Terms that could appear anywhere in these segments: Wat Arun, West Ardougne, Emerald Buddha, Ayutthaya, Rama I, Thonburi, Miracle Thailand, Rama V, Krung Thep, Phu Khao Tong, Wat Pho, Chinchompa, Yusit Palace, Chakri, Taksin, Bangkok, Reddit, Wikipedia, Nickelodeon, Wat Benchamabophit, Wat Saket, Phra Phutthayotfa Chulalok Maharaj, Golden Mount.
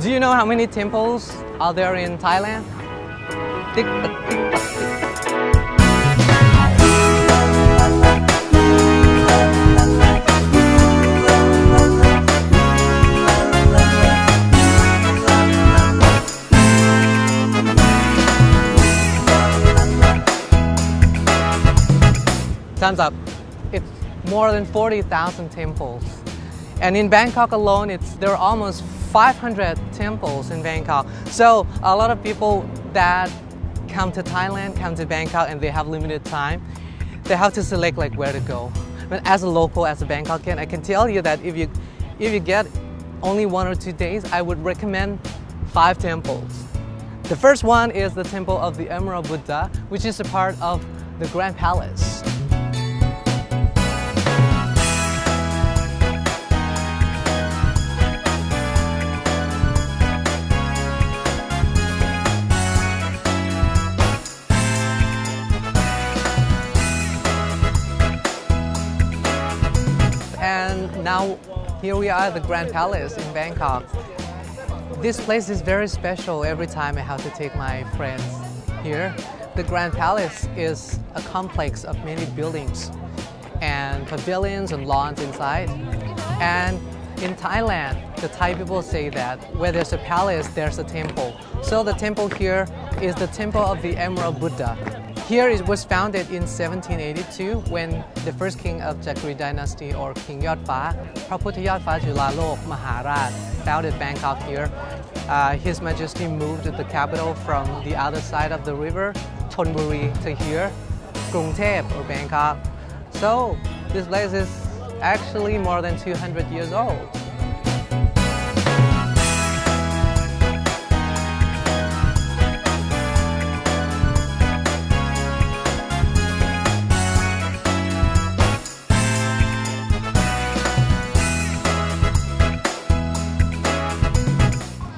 Do you know how many temples are there in Thailand? Time's up. It's more than 40,000 temples. And in Bangkok alone, there are almost 500 temples in Bangkok. So a lot of people that come to Thailand, come to Bangkok, and they have limited time, they have to select like where to go. But as a local, as a Bangkokian, I can tell you that if you get only 1 or 2 days, I would recommend 5 temples. The first one is the Temple of the Emerald Buddha, which is a part of the Grand Palace. And now, here we are at the Grand Palace in Bangkok. This place is very special. Every time I have to take my friends here. The Grand Palace is a complex of many buildings and pavilions and lawns inside. And in Thailand, the Thai people say that where there's a palace, there's a temple. So the temple here is the Temple of the Emerald Buddha. Here it was founded in 1782 when the first king of Chakri dynasty, or King Yotpha, Phra Phutthayotfa Chulalok Maharaj, founded Bangkok here. His Majesty moved the capital from the other side of the river, Thonburi, to here, Krung Thep, or Bangkok. So this place is actually more than 200 years old.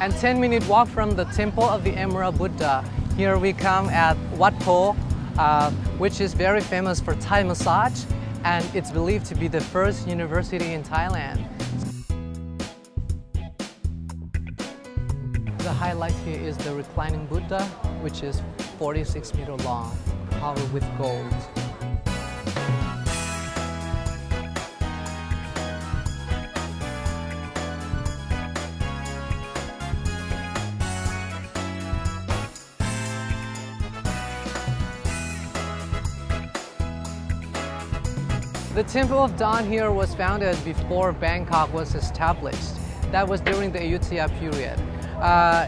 And 10-minute walk from the Temple of the Emerald Buddha. Here we come at Wat Pho, which is very famous for Thai massage, and it's believed to be the first university in Thailand. The highlight here is the reclining Buddha, which is 46 meters long, covered with gold. The Temple of Dawn here was founded before Bangkok was established. That was during the Ayutthaya period.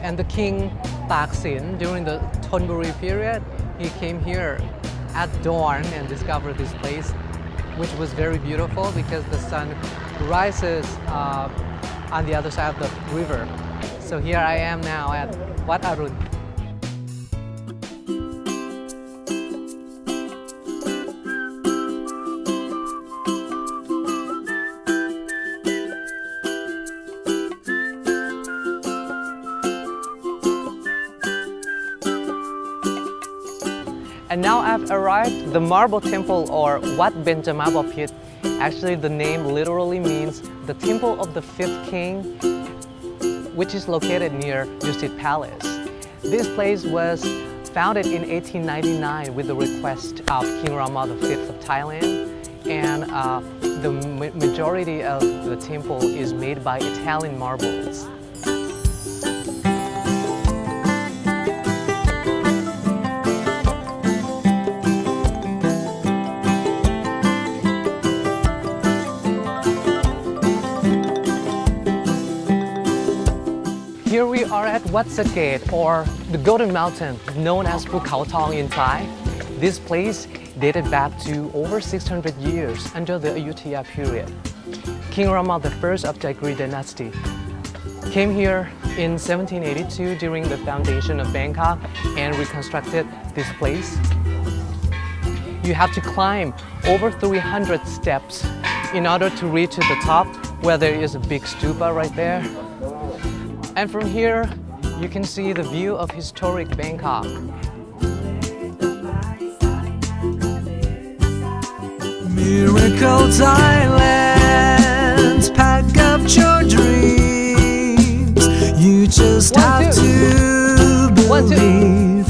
And the king Taksin, during the Thonburi period, he came here at dawn and discovered this place, which was very beautiful because the sun rises on the other side of the river. So here I am now at Wat Arun. And now I've arrived the marble temple, or Wat Benchamabophit. Actually, the name literally means the temple of the 5th king, which is located near Yusit Palace. This place was founded in 1899 with the request of King Rama V of Thailand. And the majority of the temple is made by Italian marbles. Here we are at Wat Saket, or the Golden Mountain, known as Phu Khao Tong in Thai. This place dated back to over 600 years under the Ayutthaya period. King Rama I of Chakri dynasty came here in 1782 during the foundation of Bangkok and reconstructed this place. You have to climb over 300 steps in order to reach to the top, where there is a big stupa right there. And from here, you can see the view of historic Bangkok. Miracle Thailand, pack up your dreams. You just have to believe.